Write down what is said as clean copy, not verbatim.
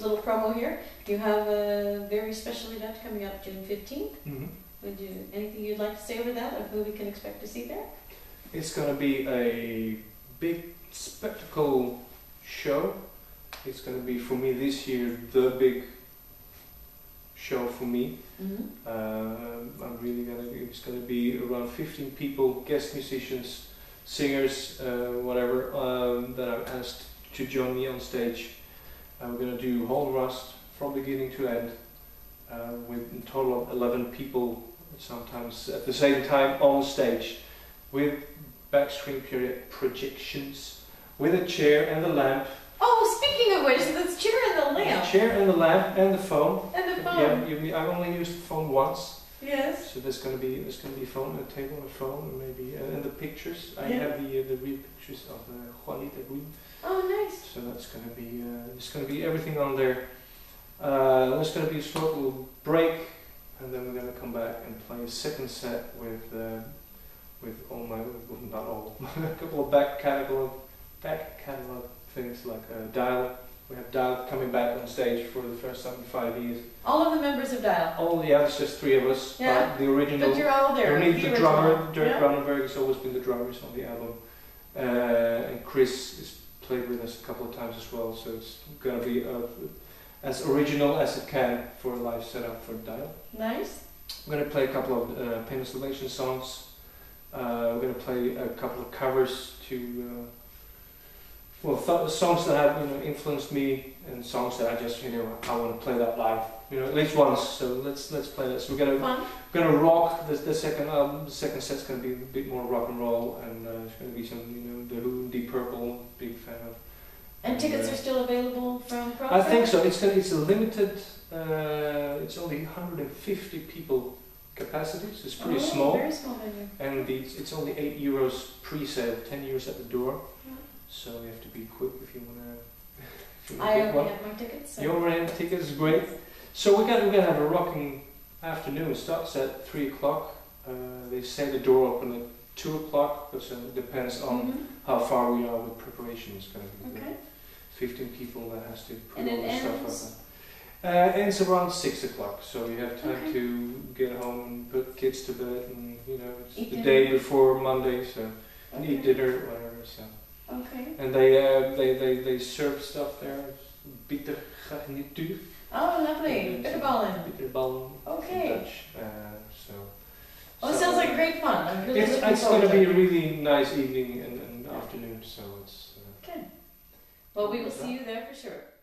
Little promo here. You have a very special event coming up June 15th. Mm-hmm. Anything you'd like to say over that, or who we can expect to see there? It's going to be a big spectacle show. It's going to be, for me this year, the big show for me. Mm-hmm. It's going to be around 15 people, guest musicians, singers, whatever, that I've asked to join me on stage. We're going to do whole Rust from beginning to end, with a total of 11 people, sometimes at the same time on stage, with back screen projections, with a chair and a lamp. Oh, speaking of which, the chair and the lamp. The chair and the lamp and the phone. And the phone. Yeah, I've only used the phone once. Yes. So there's going to be phone, a table, and a phone, maybe, and the pictures. Yeah. I have the real pictures of Juanita Gui. Oh, nice. So that's going to be everything on there. There's going to be a short little break, and then we're going to come back and play a second set with a couple of back catalog things like Dial. We have Dial coming back on stage for the first time in 5 years. All of the members of Dial? Oh yeah, it's just 3 of us. Yeah. The original. But you're all there. The drummer, Dirk Rundberg, has always been the drummer on the album, and Chris has played with us a couple of times as well. So it's going to be as original as it can for a live setup for Dial. Nice. We're going to play a couple of Pain of Salvation songs. We're going to play a couple of covers to. Songs that have influenced me, and songs that I just I want to play that live, at least once. So let's play this. We're gonna rock the second album. The second set's gonna be a bit more rock and roll, and it's gonna be some The Who, Deep Purple, big fan of. And tickets are still available from Proctor? I think so. It's a limited. It's only 150 people capacity, so it's pretty small. Very small venue. And it's only €8 pre-sale, €10 at the door. Yeah. So you have to be quick if you want to. I already have my tickets. So. You already have tickets, great. So we're gonna have a rocking afternoon. It starts at 3 o'clock. They say the door open at 2 o'clock, but it depends on how far we are with preparation. It's going to be 15 people that has to put all the stuff up. Ends around 6 o'clock, so you have time to get home and put kids to bed, and it's the day before Monday, so eat dinner, whatever. So. Okay. And they serve stuff there. Oh, lovely. Bitterballen. Bitterballen. Okay. In Dutch. Well, it sounds like great fun. I'm really it's going to be a really nice evening and afternoon. So it's. Okay. Well, we will see you there for sure.